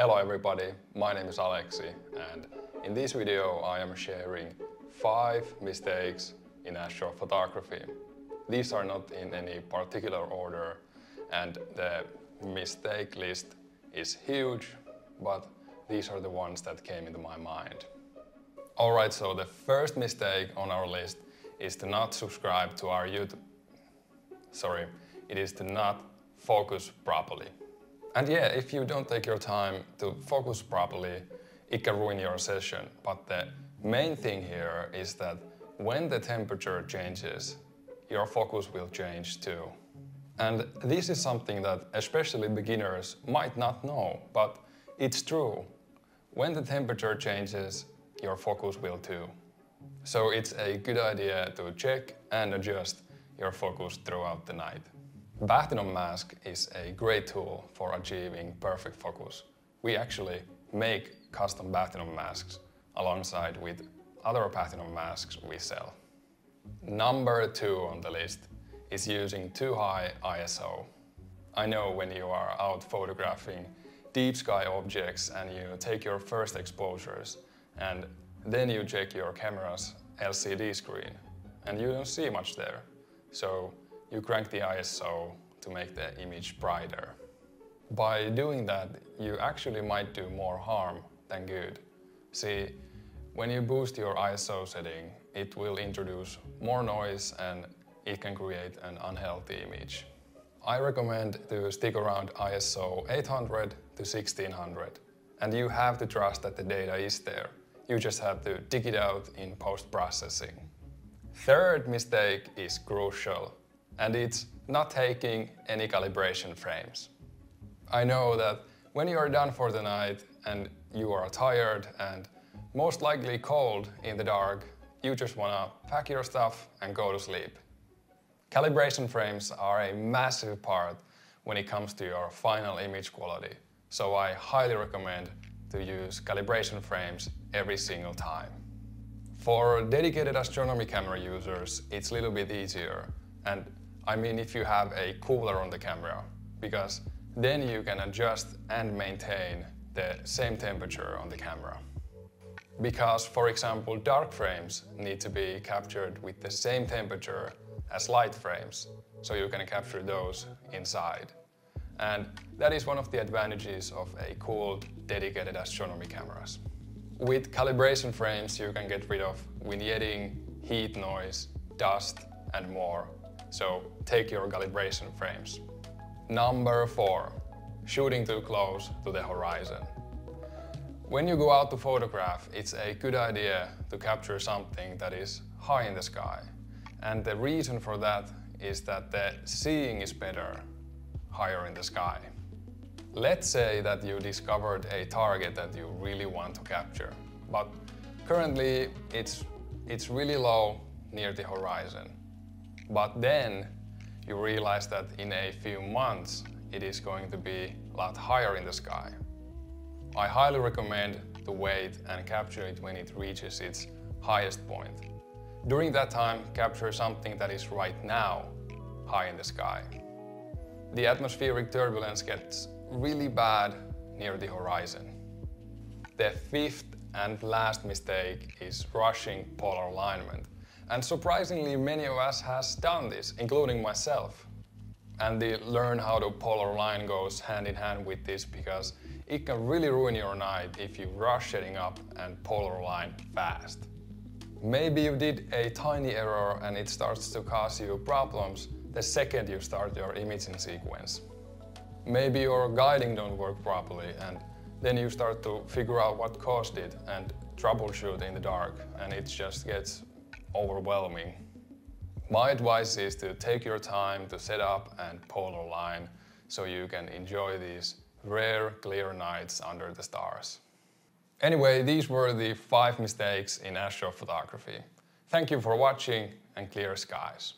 Hello everybody, my name is Aleksi and in this video I am sharing 5 mistakes in astrophotography. These are not in any particular order and the mistake list is huge, but these are the ones that came into my mind. Alright, so the first mistake on our list is to not subscribe to our YouTube... Sorry, it is to not focus properly. And yeah, if you don't take your time to focus properly, it can ruin your session. But the main thing here is that when the temperature changes, your focus will change too. And this is something that especially beginners might not know, but it's true. When the temperature changes, your focus will too. So it's a good idea to check and adjust your focus throughout the night. Bahtinov mask is a great tool for achieving perfect focus. We actually make custom Bahtinov masks alongside with other Bahtinov masks we sell. Number 2 on the list is using too high ISO. I know when you are out photographing deep sky objects and you take your first exposures and then you check your camera's LCD screen and you don't see much there. So you crank the ISO to make the image brighter. By doing that, you actually might do more harm than good. See, when you boost your ISO setting, it will introduce more noise and it can create an unhealthy image. I recommend to stick around ISO 800 to 1600. And you have to trust that the data is there. You just have to dig it out in post-processing. Third mistake is crucial. And it's not taking any calibration frames. I know that when you are done for the night and you are tired and most likely cold in the dark, you just wanna pack your stuff and go to sleep. Calibration frames are a massive part when it comes to your final image quality, so I highly recommend to use calibration frames every single time. For dedicated astronomy camera users, it's a little bit easier. And I mean if you have a cooler on the camera, because then you can adjust and maintain the same temperature on the camera. Because, for example, dark frames need to be captured with the same temperature as light frames, so you can capture those inside. And that is one of the advantages of a cooled, dedicated astronomy cameras. With calibration frames, you can get rid of vignetting, heat noise, dust, and more. So take your calibration frames. Number 4, shooting too close to the horizon. When you go out to photograph, it's a good idea to capture something that is high in the sky. And the reason for that is that the seeing is better higher in the sky. Let's say that you discovered a target that you really want to capture, but currently it's really low near the horizon. But then you realize that in a few months it is going to be a lot higher in the sky. I highly recommend to wait and capture it when it reaches its highest point. During that time, capture something that is right now high in the sky. The atmospheric turbulence gets really bad near the horizon. The 5th and last mistake is rushing polar alignment. And surprisingly, many of us has done this, including myself. And the learn how to polar align goes hand in hand with this, because it can really ruin your night if you rush setting up and polar align fast. Maybe you did a tiny error and it starts to cause you problems the second you start your imaging sequence. Maybe your guiding don't work properly and then you start to figure out what caused it and troubleshoot in the dark, and it just gets overwhelming. My advice is to take your time to set up and polar align so you can enjoy these rare clear nights under the stars. Anyway, these were the 5 mistakes in astrophotography. Thank you for watching and clear skies.